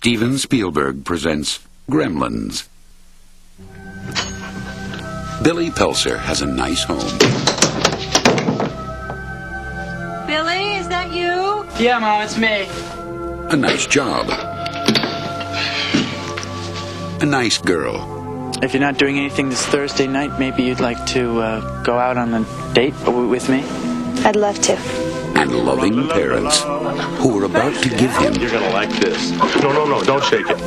Steven Spielberg presents Gremlins. Billy Peltzer has a nice home. Billy, is that you? Yeah, Mom, it's me. A nice job. A nice girl. If you're not doing anything this Thursday night, maybe you'd like to go out on a date with me? I'd love to. And loving parents who were about to give him... You're going to like this. No, no, no, don't shake it.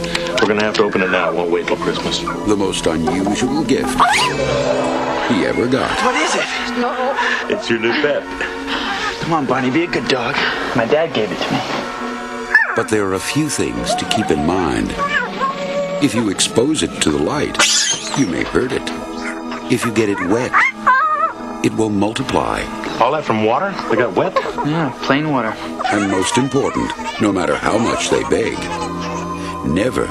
We're going to have to open it now. It won't wait till Christmas. The most unusual gift he ever got. What is it? No. It's your new pet. Come on, Bonnie, be a good dog. My dad gave it to me. But there are a few things to keep in mind. If you expose it to the light, you may hurt it. If you get it wet, it will multiply. All that from water? They got wet? Yeah, plain water. And most important, no matter how much they beg, never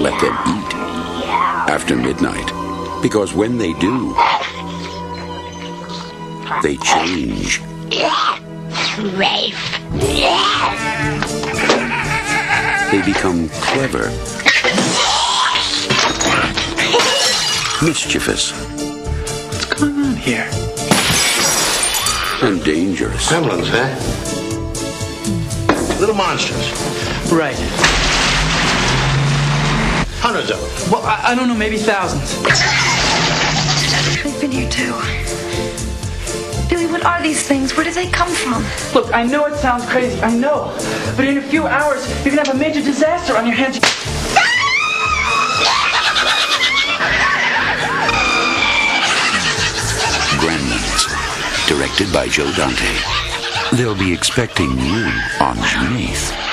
let them eat after midnight. Because when they do, they change. Rafe. They become clever, mischievous. What's going on here? And dangerous. Gremlins, huh? Little monsters. Right. Hundreds of them. Well, I don't know, maybe thousands. I've been here too. Billy, what are these things? Where do they come from? Look, I know it sounds crazy, I know. But in a few hours, you're gonna have a major disaster on your hands. Gremlins, directed by Joe Dante. They'll be expecting you on June 8th.